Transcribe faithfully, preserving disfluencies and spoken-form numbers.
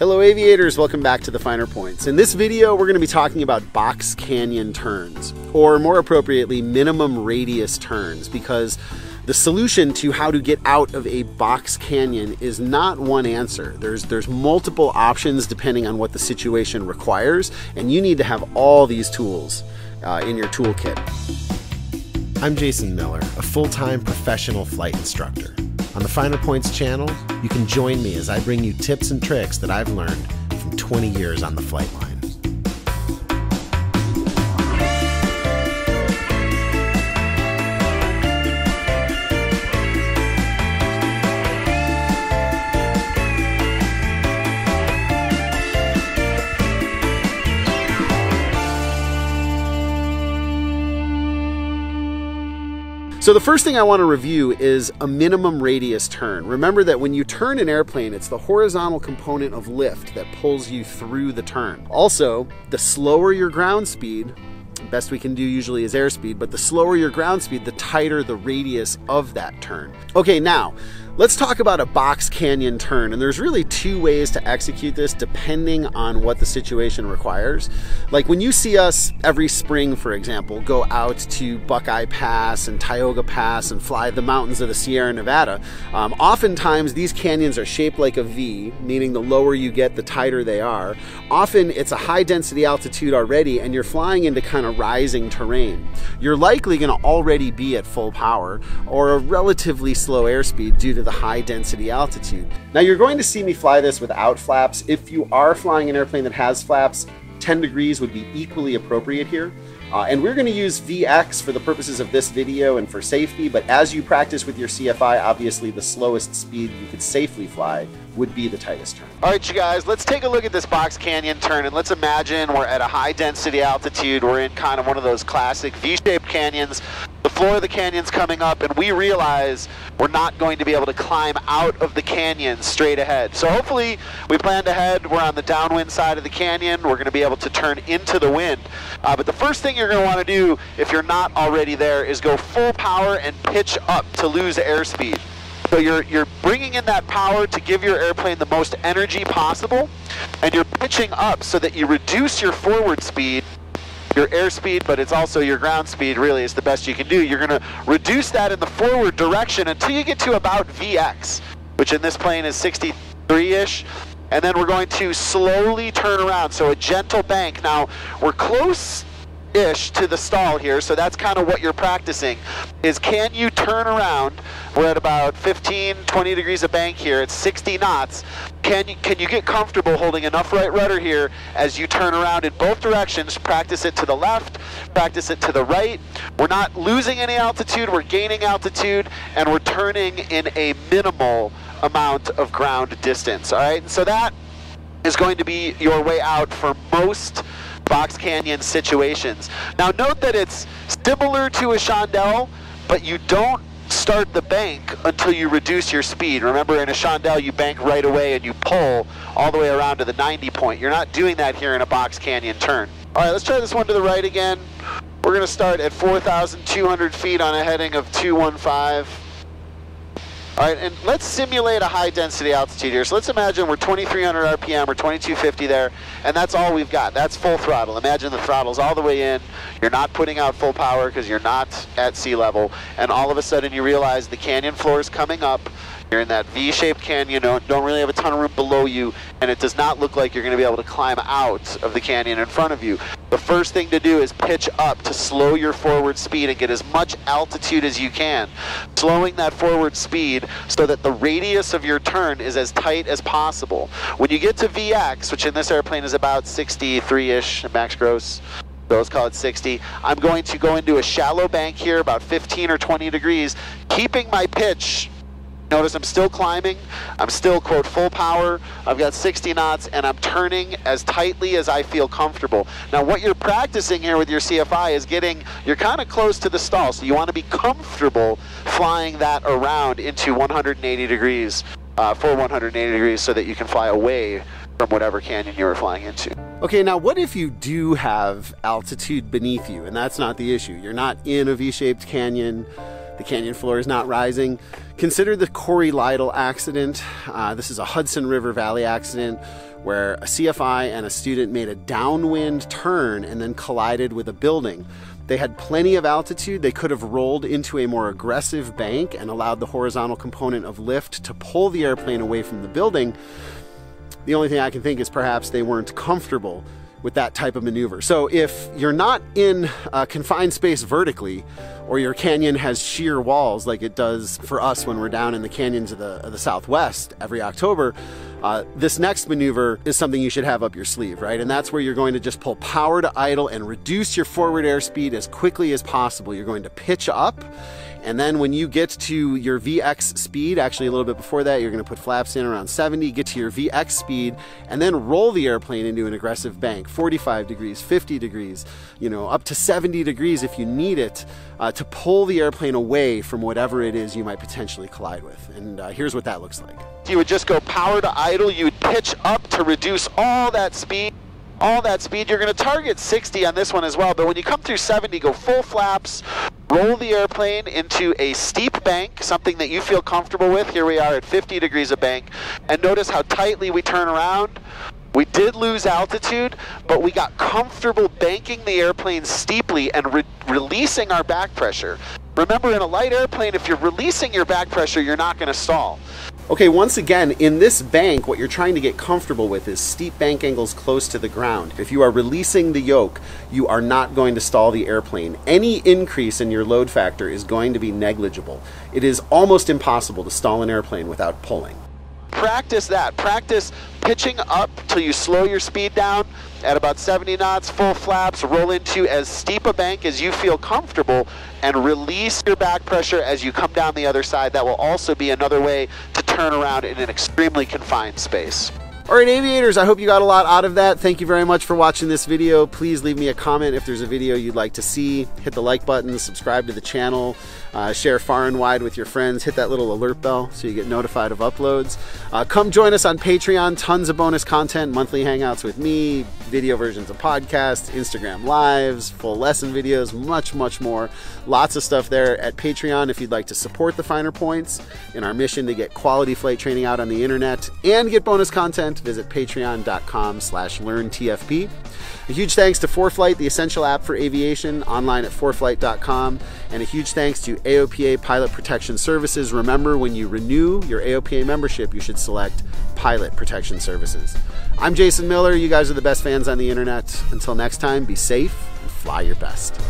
Hello aviators, welcome back to The Finer Points. In this video, we're gonna be talking about box canyon turns, or more appropriately, minimum radius turns, because the solution to how to get out of a box canyon is not one answer. There's, there's multiple options depending on what the situation requires, and you need to have all these tools uh, in your toolkit. I'm Jason Miller, a full-time professional flight instructor. On the Finer Points channel, you can join me as I bring you tips and tricks that I've learned from twenty years on the flight line. So the first thing I want to review is a minimum radius turn. Remember that when you turn an airplane, it's the horizontal component of lift that pulls you through the turn. Also, the slower your ground speed, best we can do usually is airspeed, but the slower your ground speed, the tighter the radius of that turn. Okay, now let's talk about a box canyon turn, and there's really two ways to execute this depending on what the situation requires. Like when you see us every spring, for example, go out to Buckeye Pass and Tioga Pass and fly the mountains of the Sierra Nevada, um, oftentimes these canyons are shaped like a V, meaning the lower you get, the tighter they are. Often it's a high density altitude already, and you're flying into kind of rising terrain. You're likely going to already be at full power or a relatively slow airspeed due to the high density altitude. Now you're going to see me fly this without flaps. If you are flying an airplane that has flaps, ten degrees would be equally appropriate here. Uh, and we're going to use V X for the purposes of this video and for safety, but as you practice with your C F I, obviously the slowest speed you could safely fly would be the tightest turn. All right, you guys, let's take a look at this box canyon turn, and let's imagine we're at a high density altitude. We're in kind of one of those classic V-shaped canyons. The floor of the canyon's coming up, and we realize we're not going to be able to climb out of the canyon straight ahead. So hopefully we planned ahead, we're on the downwind side of the canyon, we're gonna be able to turn into the wind. Uh, but the first thing you're gonna wanna do, if you're not already there, is go full power and pitch up to lose airspeed. So you're, you're bringing in that power to give your airplane the most energy possible, and you're pitching up so that you reduce your forward speed, your airspeed, but it's also your ground speed, really, is the best you can do. You're gonna reduce that in the forward direction until you get to about V X, which in this plane is sixty-three-ish. And then we're going to slowly turn around, so a gentle bank. Now, we're close-ish to the stall here, so that's kind of what you're practicing, is can you turn around? We're at about fifteen, twenty degrees of bank here, it's sixty knots. Can you, can you get comfortable holding enough right rudder here as you turn around in both directions? Practice it to the left, practice it to the right. We're not losing any altitude, we're gaining altitude, and we're turning in a minimal amount of ground distance, all right? So that is going to be your way out for most box canyon situations. Now note that it's similar to a Chandelle, but you don't start the bank until you reduce your speed. Remember, in a Chandelle, you bank right away and you pull all the way around to the ninety point. You're not doing that here in a box canyon turn. All right, let's try this one to the right again. We're gonna start at four thousand two hundred feet on a heading of two one five. All right, and let's simulate a high density altitude here. So let's imagine we're twenty-three hundred R P M or twenty-two fifty there, and that's all we've got. That's full throttle. Imagine the throttle's all the way in. You're not putting out full power because you're not at sea level, and all of a sudden you realize the canyon floor is coming up. You're in that V-shaped canyon, don't, don't really have a ton of room below you, and it does not look like you're gonna be able to climb out of the canyon in front of you. The first thing to do is pitch up to slow your forward speed and get as much altitude as you can, slowing that forward speed so that the radius of your turn is as tight as possible. When you get to V X, which in this airplane is about sixty-three-ish, max gross, so let's call it sixty. I'm going to go into a shallow bank here, about fifteen or twenty degrees, keeping my pitch. Notice I'm still climbing, I'm still, quote, full power, I've got sixty knots, and I'm turning as tightly as I feel comfortable. Now what you're practicing here with your C F I is getting, you're kind of close to the stall, so you want to be comfortable flying that around into one hundred eighty degrees, uh, for one hundred eighty degrees, so that you can fly away from whatever canyon you were flying into. Okay, now what if you do have altitude beneath you, and that's not the issue? You're not in a V-shaped canyon, the canyon floor is not rising. Consider the Cory Lytle accident. Uh, this is a Hudson River Valley accident where a C F I and a student made a downwind turn and then collided with a building. They had plenty of altitude. They could have rolled into a more aggressive bank and allowed the horizontal component of lift to pull the airplane away from the building. The only thing I can think is perhaps they weren't comfortable with that type of maneuver. So if you're not in a confined space vertically, or your canyon has sheer walls like it does for us when we're down in the canyons of the, of the Southwest every October, uh, this next maneuver is something you should have up your sleeve, right? And that's where you're going to just pull power to idle and reduce your forward airspeed as quickly as possible. You're going to pitch up, and then when you get to your V X speed, actually a little bit before that, you're gonna put flaps in around seventy, get to your V X speed, and then roll the airplane into an aggressive bank, forty-five degrees, fifty degrees, you know, up to seventy degrees if you need it, uh, to pull the airplane away from whatever it is you might potentially collide with. And uh, here's what that looks like. You would just go power to idle, you would pitch up to reduce all that speed, all that speed. You're gonna target sixty on this one as well, but when you come through seventy, go full flaps, roll the airplane into a steep bank, something that you feel comfortable with. Here we are at fifty degrees of bank. And notice how tightly we turn around. We did lose altitude, but we got comfortable banking the airplane steeply and re releasing our back pressure. Remember, in a light airplane, if you're releasing your back pressure, you're not gonna stall. Okay, once again, in this bank, what you're trying to get comfortable with is steep bank angles close to the ground. If you are releasing the yoke, you are not going to stall the airplane. Any increase in your load factor is going to be negligible. It is almost impossible to stall an airplane without pulling. Practice that. Practice pitching up till you slow your speed down at about seventy knots, full flaps, roll into as steep a bank as you feel comfortable, and release your back pressure as you come down the other side. That will also be another way to turn around in an extremely confined space. All right, aviators, I hope you got a lot out of that. Thank you very much for watching this video. Please leave me a comment if there's a video you'd like to see. Hit the like button, subscribe to the channel, uh, share far and wide with your friends, hit that little alert bell so you get notified of uploads. Uh, come join us on Patreon, tons of bonus content, monthly hangouts with me, video versions of podcasts, Instagram lives, full lesson videos, much, much more. Lots of stuff there at Patreon if you'd like to support the Finer Points in our mission to get quality flight training out on the internet and get bonus content. Visit patreon.com slash learn TFP. A huge thanks to ForeFlight, the essential app for aviation, online at foreflight dot com. And a huge thanks to A O P A Pilot Protection Services. Remember, when you renew your A O P A membership, you should select Pilot Protection Services. I'm Jason Miller. You guys are the best fans on the internet. Until next time, be safe and fly your best.